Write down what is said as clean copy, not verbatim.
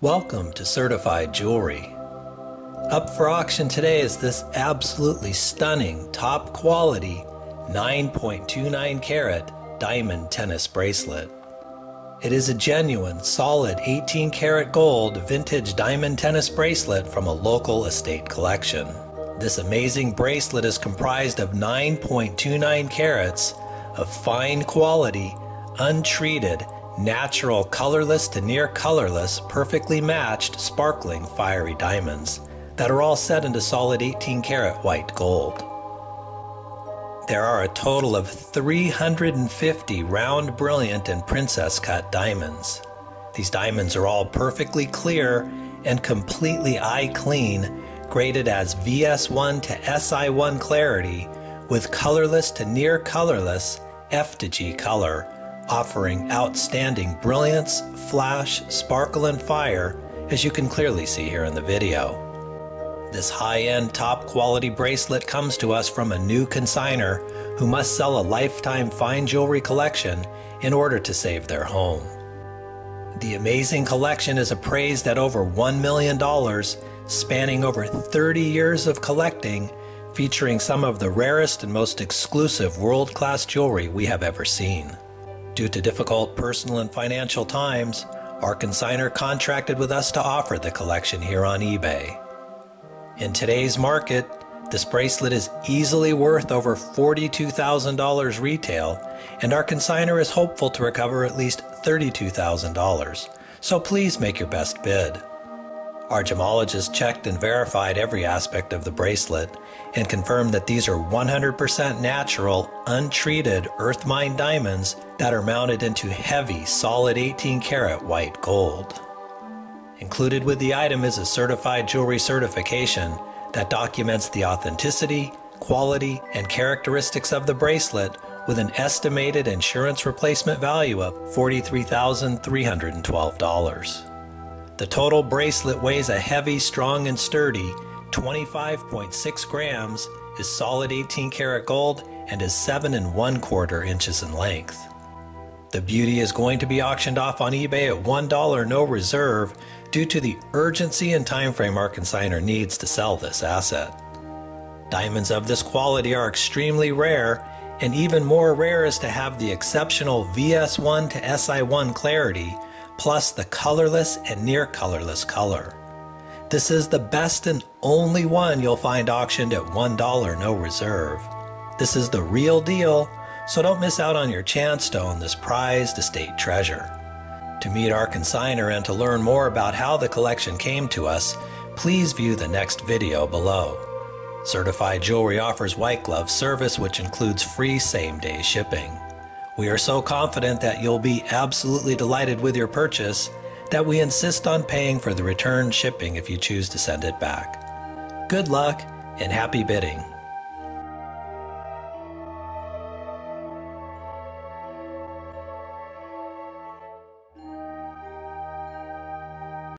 Welcome to Certified Jewelry. Up for auction today is this absolutely stunning, top quality 9.29 carat diamond tennis bracelet. It is a genuine, solid 18 karat gold vintage diamond tennis bracelet from a local estate collection. This amazing bracelet is comprised of 9.29 carats of fine quality, untreated, natural, colorless to near colorless, perfectly matched, sparkling, fiery diamonds that are all set into solid 18 karat white gold. There are a total of 350 round, brilliant, and princess cut diamonds. These diamonds are all perfectly clear and completely eye clean, graded as VS1 to SI1 clarity with colorless to near colorless F to G color, offering outstanding brilliance, flash, sparkle, and fire, as you can clearly see here in the video. This high-end, top-quality bracelet comes to us from a new consignor who must sell a lifetime fine jewelry collection in order to save their home. The amazing collection is appraised at over $1 million, spanning over 30 years of collecting, featuring some of the rarest and most exclusive world-class jewelry we have ever seen. Due to difficult personal and financial times, our consignor contracted with us to offer the collection here on eBay. In today's market, this bracelet is easily worth over $42,000 retail, and our consignor is hopeful to recover at least $32,000, so please make your best bid. Our gemologist checked and verified every aspect of the bracelet and confirmed that these are 100% natural, untreated earth mine diamonds that are mounted into heavy, solid 18 karat white gold. Included with the item is a certified jewelry certification that documents the authenticity, quality, and characteristics of the bracelet with an estimated insurance replacement value of $43,312. The total bracelet weighs a heavy, strong, and sturdy 25.6 grams, is solid 18 karat gold, and is 7¼ inches in length. The beauty is going to be auctioned off on eBay at $1 no reserve due to the urgency and time frame our consignor needs to sell this asset. Diamonds of this quality are extremely rare, and even more rare is to have the exceptional VS1 to SI1 clarity, plus the colorless and near colorless color. This is the best and only one you'll find auctioned at $1 no reserve. This is the real deal, so don't miss out on your chance to own this prized estate treasure. To meet our consignor and to learn more about how the collection came to us, please view the next video below. Certified Jewelry offers white glove service, which includes free same-day shipping. We are so confident that you'll be absolutely delighted with your purchase that we insist on paying for the return shipping if you choose to send it back. Good luck and happy bidding!